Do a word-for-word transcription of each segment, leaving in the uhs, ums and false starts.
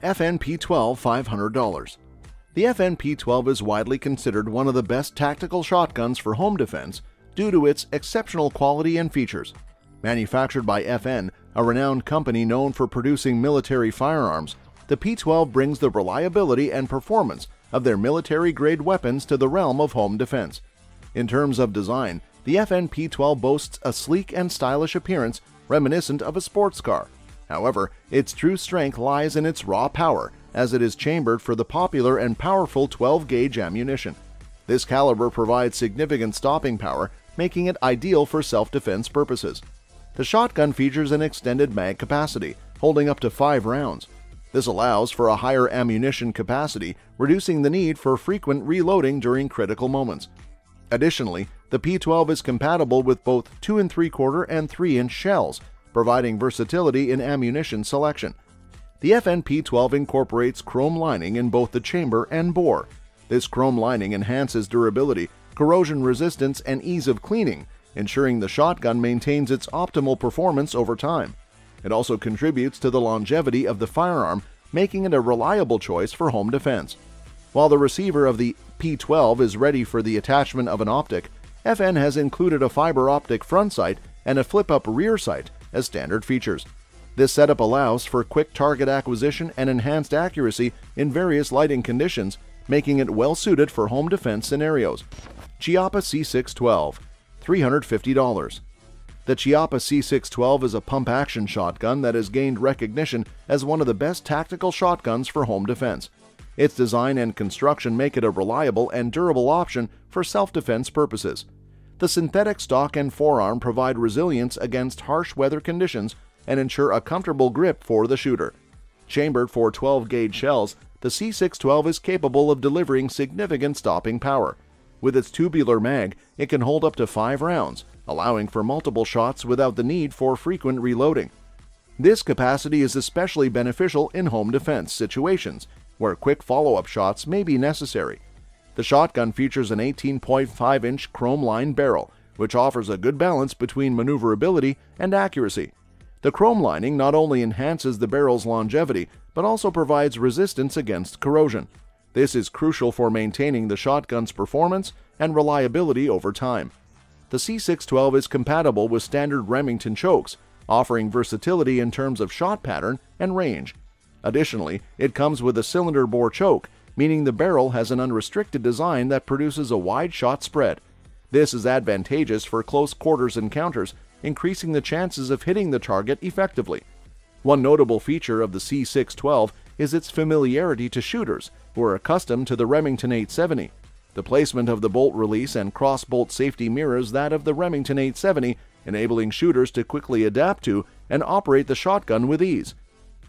F N P twelve five hundred dollars. The F N P twelve is widely considered one of the best tactical shotguns for home defense due to its exceptional quality and features. Manufactured by F N, a renowned company known for producing military firearms, the P twelve brings the reliability and performance of their military-grade weapons to the realm of home defense. In terms of design, the F N P twelve boasts a sleek and stylish appearance reminiscent of a sports car. However, its true strength lies in its raw power, as it is chambered for the popular and powerful twelve gauge ammunition. This caliber provides significant stopping power, making it ideal for self-defense purposes. The shotgun features an extended mag capacity, holding up to five rounds. This allows for a higher ammunition capacity, reducing the need for frequent reloading during critical moments. Additionally, the P twelve is compatible with both two and three quarter and three inch shells, providing versatility in ammunition selection. The F N P twelve incorporates chrome lining in both the chamber and bore. This chrome lining enhances durability, corrosion resistance, and ease of cleaning, ensuring the shotgun maintains its optimal performance over time. It also contributes to the longevity of the firearm, making it a reliable choice for home defense. While the receiver of the P twelve is ready for the attachment of an optic, F N has included a fiber optic front sight and a flip-up rear sight as standard features. This setup allows for quick target acquisition and enhanced accuracy in various lighting conditions, making it well-suited for home defense scenarios. Chiappa C six twelve, three hundred fifty dollars. The Chiappa C six twelve is a pump-action shotgun that has gained recognition as one of the best tactical shotguns for home defense. Its design and construction make it a reliable and durable option for self-defense purposes. The synthetic stock and forearm provide resilience against harsh weather conditions and ensure a comfortable grip for the shooter. Chambered for twelve gauge shells, the C six twelve is capable of delivering significant stopping power. With its tubular mag, it can hold up to five rounds, allowing for multiple shots without the need for frequent reloading. This capacity is especially beneficial in home defense situations, where quick follow-up shots may be necessary. The shotgun features an eighteen point five inch chrome-lined barrel, which offers a good balance between maneuverability and accuracy. The chrome lining not only enhances the barrel's longevity, but also provides resistance against corrosion. This is crucial for maintaining the shotgun's performance and reliability over time. The C six twelve is compatible with standard Remington chokes, offering versatility in terms of shot pattern and range. Additionally, it comes with a cylinder bore choke, meaning the barrel has an unrestricted design that produces a wide shot spread. This is advantageous for close quarters encounters, increasing the chances of hitting the target effectively. One notable feature of the C six twelve is its familiarity to shooters who are accustomed to the Remington eight seventy. The placement of the bolt release and cross-bolt safety mirrors that of the Remington eight seventy, enabling shooters to quickly adapt to and operate the shotgun with ease.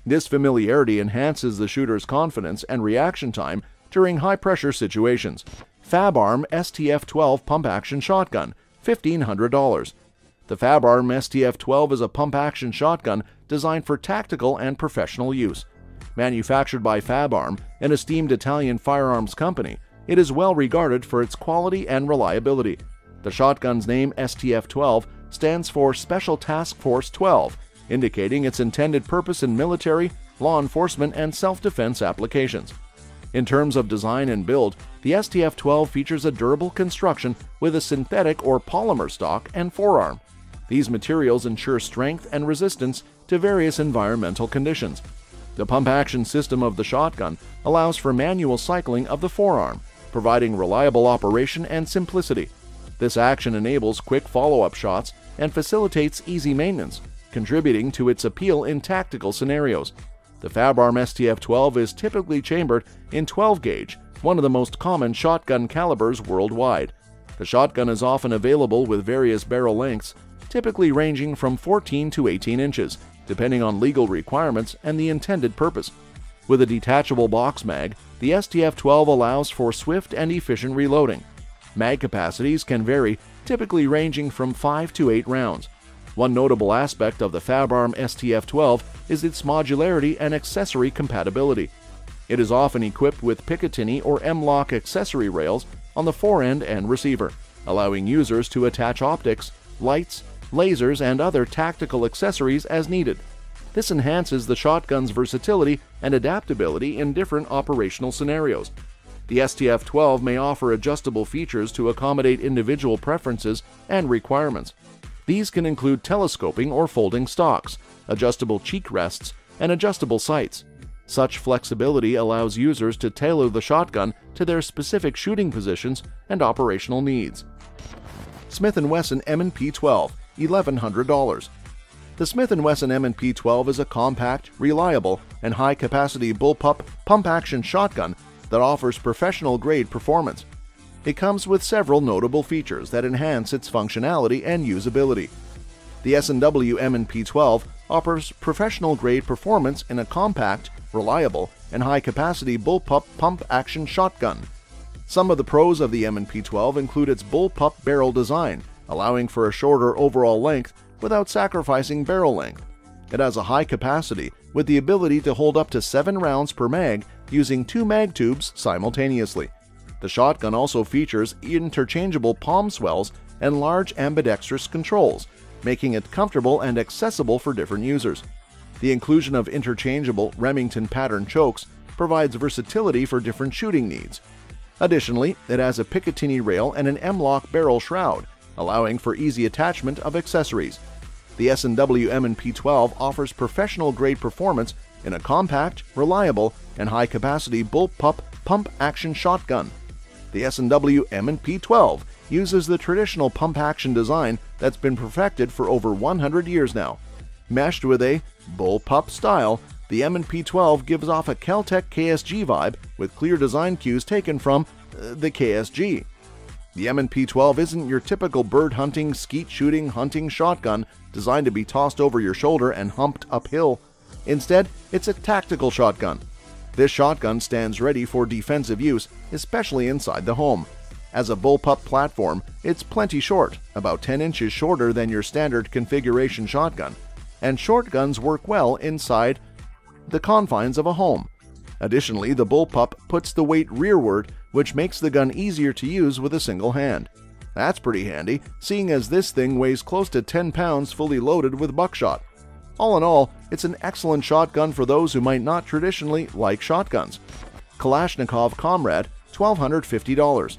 This familiarity enhances the shooter's confidence and reaction time during high-pressure situations. FABARM S T F twelve Pump-Action Shotgun, fifteen hundred dollars. The FABARM S T F twelve is a pump-action shotgun designed for tactical and professional use. Manufactured by FABARM, an esteemed Italian firearms company, it is well regarded for its quality and reliability. The shotgun's name, S T F twelve, stands for Special Task Force twelve, indicating its intended purpose in military, law enforcement, and self-defense applications. In terms of design and build, the S T F twelve features a durable construction with a synthetic or polymer stock and forearm. These materials ensure strength and resistance to various environmental conditions. The pump-action system of the shotgun allows for manual cycling of the forearm, providing reliable operation and simplicity. This action enables quick follow-up shots and facilitates easy maintenance, contributing to its appeal in tactical scenarios. The FABARM S T F twelve is typically chambered in twelve gauge, one of the most common shotgun calibers worldwide. The shotgun is often available with various barrel lengths, typically ranging from fourteen to eighteen inches, depending on legal requirements and the intended purpose. With a detachable box mag, the S T F twelve allows for swift and efficient reloading. Mag capacities can vary, typically ranging from five to eight rounds. One notable aspect of the FABARM S T F twelve is its modularity and accessory compatibility. It is often equipped with Picatinny or M-Lock accessory rails on the forend and receiver, allowing users to attach optics, lights, lasers, and other tactical accessories as needed. This enhances the shotgun's versatility and adaptability in different operational scenarios. The S T F twelve may offer adjustable features to accommodate individual preferences and requirements. These can include telescoping or folding stocks, adjustable cheek rests, and adjustable sights. Such flexibility allows users to tailor the shotgun to their specific shooting positions and operational needs. Smith and Wesson M and P twelve, eleven hundred dollars. The Smith and Wesson M and P twelve is a compact, reliable, and high-capacity bullpup pump-action shotgun that offers professional-grade performance. It comes with several notable features that enhance its functionality and usability. The S and W M and P twelve offers professional-grade performance in a compact, reliable, and high-capacity bullpup pump-action shotgun. Some of the pros of the M and P twelve include its bullpup barrel design, allowing for a shorter overall length without sacrificing barrel length. It has a high capacity with the ability to hold up to seven rounds per mag using two mag tubes simultaneously. The shotgun also features interchangeable palm swells and large ambidextrous controls, making it comfortable and accessible for different users. The inclusion of interchangeable Remington pattern chokes provides versatility for different shooting needs. Additionally, it has a Picatinny rail and an M-lock barrel shroud, allowing for easy attachment of accessories. The S and W M and P twelve offers professional-grade performance in a compact, reliable, and high-capacity bullpup pump-action shotgun. The S and W M and P twelve uses the traditional pump-action design that's been perfected for over one hundred years now. Meshed with a bullpup style, the M and P twelve gives off a Kel-Tec K S G vibe with clear design cues taken from uh, the K S G. The M and P twelve isn't your typical bird-hunting, skeet-shooting, hunting shotgun designed to be tossed over your shoulder and humped uphill. Instead, it's a tactical shotgun. This shotgun stands ready for defensive use, especially inside the home. As a bullpup platform, it's plenty short, about ten inches shorter than your standard configuration shotgun, and shotguns work well inside the confines of a home. Additionally, the bullpup puts the weight rearward, which makes the gun easier to use with a single hand. That's pretty handy, seeing as this thing weighs close to ten pounds fully loaded with buckshot. All in all, it's an excellent shotgun for those who might not traditionally like shotguns. Kalashnikov Comrade, one thousand two hundred fifty dollars.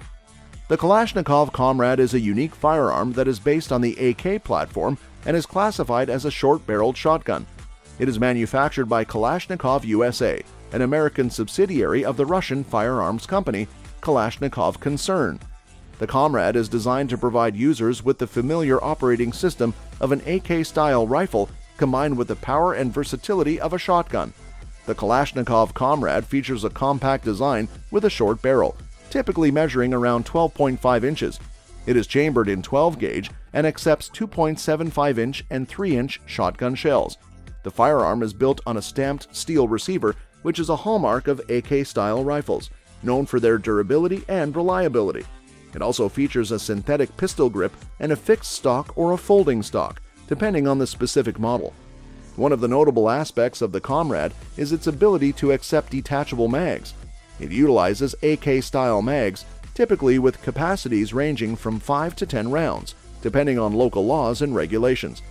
The Kalashnikov Comrade is a unique firearm that is based on the A K platform and is classified as a short-barreled shotgun. It is manufactured by Kalashnikov U S A, an American subsidiary of the Russian firearms company Kalashnikov Concern. The Comrade is designed to provide users with the familiar operating system of an A K-style rifle combined with the power and versatility of a shotgun. The Kalashnikov Comrade features a compact design with a short barrel, typically measuring around twelve point five inches. It is chambered in twelve gauge and accepts two point seven five inch and three inch shotgun shells. The firearm is built on a stamped steel receiver, which is a hallmark of A K-style rifles, known for their durability and reliability. It also features a synthetic pistol grip and a fixed stock or a folding stock, depending on the specific model. One of the notable aspects of the Comrade is its ability to accept detachable mags. It utilizes A K-style mags, typically with capacities ranging from five to ten rounds, depending on local laws and regulations.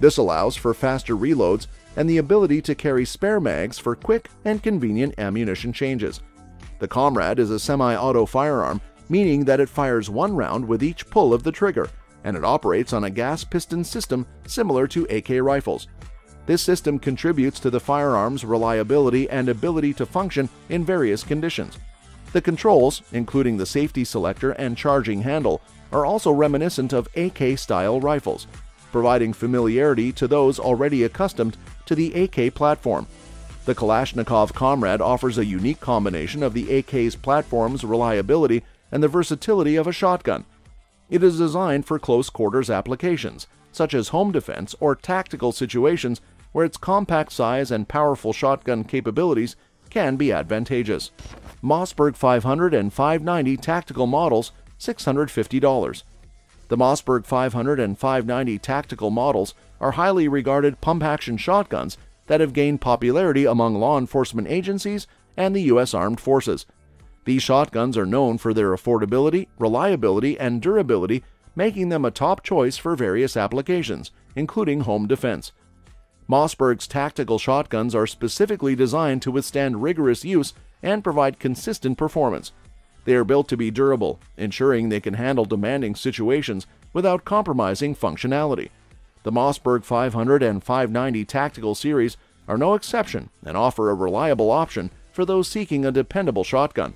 This allows for faster reloads and the ability to carry spare mags for quick and convenient ammunition changes. The Comrade is a semi-auto firearm, meaning that it fires one round with each pull of the trigger, and it operates on a gas piston system similar to A K rifles. This system contributes to the firearm's reliability and ability to function in various conditions. The controls, including the safety selector and charging handle, are also reminiscent of A K-style rifles, providing familiarity to those already accustomed to the A K platform. The Kalashnikov Comrade offers a unique combination of the A K's platform's reliability and the versatility of a shotgun. It is designed for close-quarters applications, such as home defense or tactical situations where its compact size and powerful shotgun capabilities can be advantageous. Mossberg five hundred and five ninety tactical models, six hundred fifty dollars. The Mossberg five hundred and five ninety tactical models are highly regarded pump-action shotguns that have gained popularity among law enforcement agencies and the U S Armed Forces. These shotguns are known for their affordability, reliability, and durability, making them a top choice for various applications, including home defense. Mossberg's tactical shotguns are specifically designed to withstand rigorous use and provide consistent performance. They are built to be durable, ensuring they can handle demanding situations without compromising functionality. The Mossberg five hundred and five ninety tactical series are no exception and offer a reliable option for those seeking a dependable shotgun.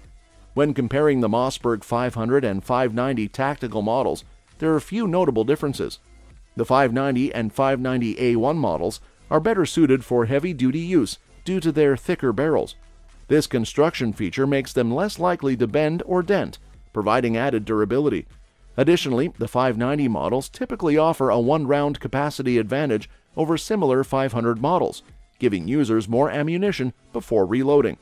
When comparing the Mossberg five hundred and five ninety tactical models, there are few notable differences. The five ninety and five ninety A one models are better suited for heavy-duty use due to their thicker barrels. This construction feature makes them less likely to bend or dent, providing added durability. Additionally, the five ninety models typically offer a one-round capacity advantage over similar five hundred models, giving users more ammunition before reloading.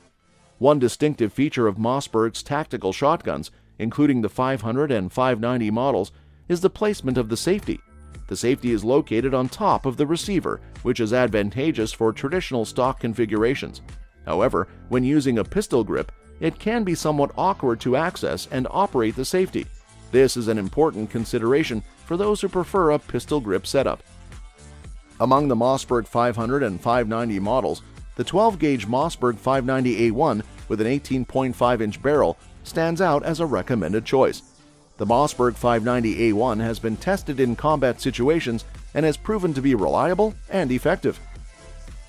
One distinctive feature of Mossberg's tactical shotguns, including the five hundred and five ninety models, is the placement of the safety. The safety is located on top of the receiver, which is advantageous for traditional stock configurations. However, when using a pistol grip, it can be somewhat awkward to access and operate the safety. This is an important consideration for those who prefer a pistol grip setup. Among the Mossberg five hundred and five ninety models, the twelve gauge Mossberg five ninety A one with an eighteen point five inch barrel stands out as a recommended choice. The Mossberg five ninety A one has been tested in combat situations and has proven to be reliable and effective.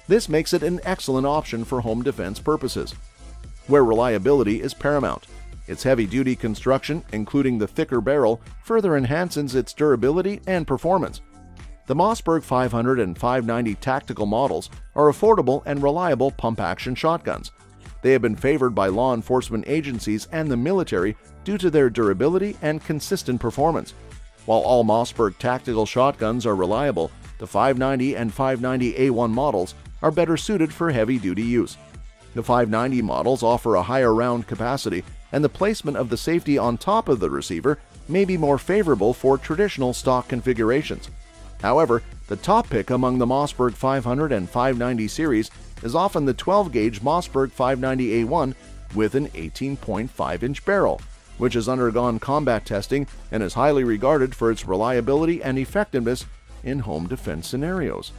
This makes it an excellent option for home defense purposes, where reliability is paramount. Its heavy-duty construction, including the thicker barrel, further enhances its durability and performance. The Mossberg five hundred and five ninety tactical models are affordable and reliable pump-action shotguns. They have been favored by law enforcement agencies and the military due to their durability and consistent performance. While all Mossberg tactical shotguns are reliable, the five ninety and five ninety A one models are better suited for heavy-duty use. The five ninety models offer a higher round capacity, and the placement of the safety on top of the receiver may be more favorable for traditional stock configurations. However, the top pick among the Mossberg five hundred and five ninety series is often the twelve gauge Mossberg five ninety A one with an eighteen point five inch barrel, which has undergone combat testing and is highly regarded for its reliability and effectiveness in home defense scenarios.